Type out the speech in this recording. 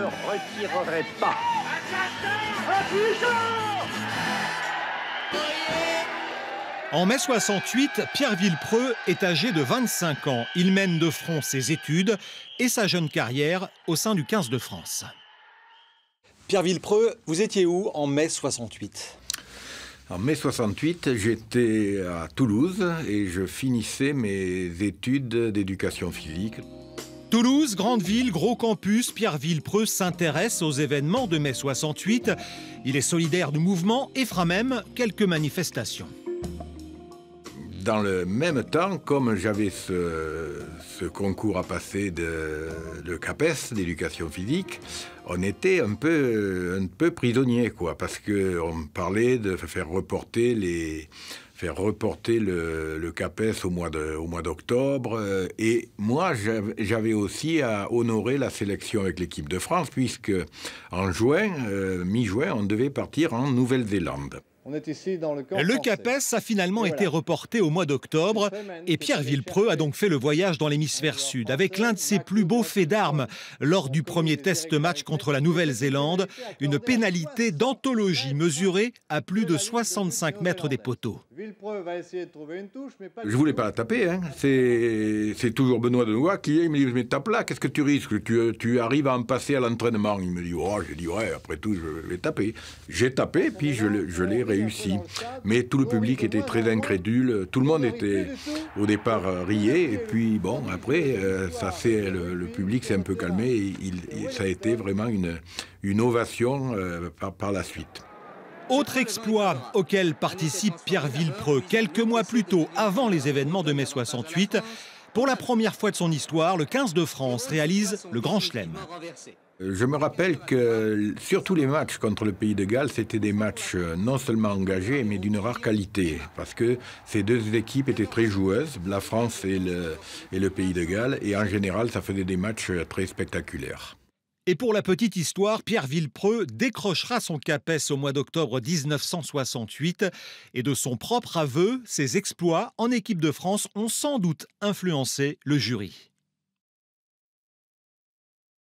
ne retirerai pas. En mai 68, Pierre Villepreux est âgé de 25 ans. Il mène de front ses études et sa jeune carrière au sein du 15 de France. Pierre Villepreux, vous étiez où en mai 68 ? En mai 68, j'étais à Toulouse et je finissais mes études d'éducation physique. Toulouse, grande ville, gros campus, Pierre Villepreux s'intéresse aux événements de mai 68. Il est solidaire du mouvement et fera même quelques manifestations. Dans le même temps, comme j'avais ce concours à passer de CAPES, d'éducation physique, on était un peu prisonniers, quoi, parce qu'on parlait de faire reporter le CAPES au mois d'octobre. Et moi, j'avais aussi à honorer la sélection avec l'équipe de France, puisque en juin, mi-juin, on devait partir en Nouvelle-Zélande. On est ici dans le camp français. Le CAPES a finalement été reporté au mois d'octobre et Pierre Villepreux a donc fait le voyage dans l'hémisphère sud avec l'un de ses plus beaux faits d'armes lors du premier test match contre la Nouvelle-Zélande, une pénalité d'anthologie mesurée à plus de 65 mètres des poteaux. Je voulais pas la taper, hein. C'est toujours Benoît Denoua qui me dit « mais tape-la, qu'est-ce que tu risques, tu arrives à en passer à l'entraînement ». Il me dit « oh, j'ai dit ouais, après tout, je vais taper ». J'ai tapé, puis je l'ai réussi. Mais tout le public était très incrédule, tout le monde était au départ rié, et puis bon, après, le public s'est un peu calmé, ça a été vraiment une ovation par la suite. Autre exploit auquel participe Pierre Villepreux quelques mois plus tôt, avant les événements de mai 68, pour la première fois de son histoire, le 15 de France réalise le Grand Chelem. Je me rappelle que surtout les matchs contre le Pays de Galles, c'était des matchs non seulement engagés, mais d'une rare qualité, parce que ces deux équipes étaient très joueuses, la France et le Pays de Galles, et en général, ça faisait des matchs très spectaculaires. Et pour la petite histoire, Pierre Villepreux décrochera son CAPES au mois d'octobre 1968. Et de son propre aveu, ses exploits en équipe de France ont sans doute influencé le jury.